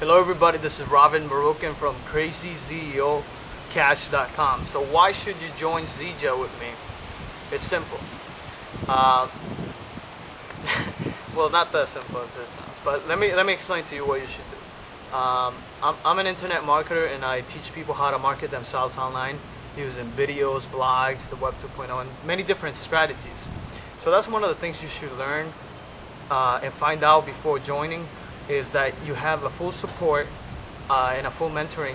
Hello everybody, this is Robin Marukin from crazyceocash.com. So why should you join Zija with me? It's simple. Well, not that simple as it sounds, but let me explain to you what you should do. I'm an internet marketer and I teach people how to market themselves online using videos, blogs, the Web 2.0 and many different strategies. So that's one of the things you should learn and find out before joining, is that you have a full support and a full mentoring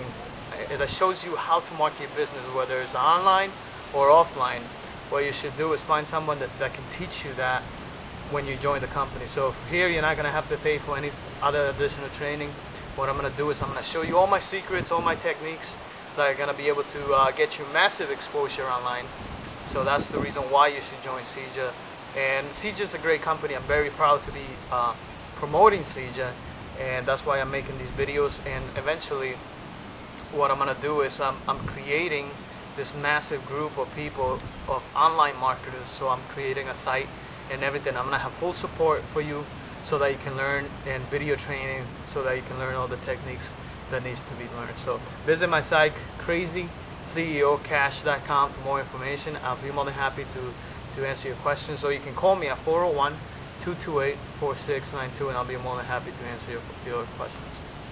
that shows you how to market your business, whether it's online or offline. What you should do is find someone that can teach you that when you join the company. So here you're not gonna have to pay for any other additional training. What I'm gonna do is I'm gonna show you all my secrets, all my techniques that are gonna be able to get you massive exposure online. So that's the reason why you should join Zija. And Zija's a great company. I'm very proud to be promoting Zija, and that's why I'm making these videos. And eventually what I'm gonna do is I'm creating this massive group of people, of online marketers. So I'm creating a site and everything. I'm gonna have full support for you so that you can learn, and video training so that you can learn all the techniques that needs to be learned. So visit my site crazyceocash.com for more information. I'll be more than happy to answer your questions, or you can call me at 401-228-4692 and I'll be more than happy to answer your questions.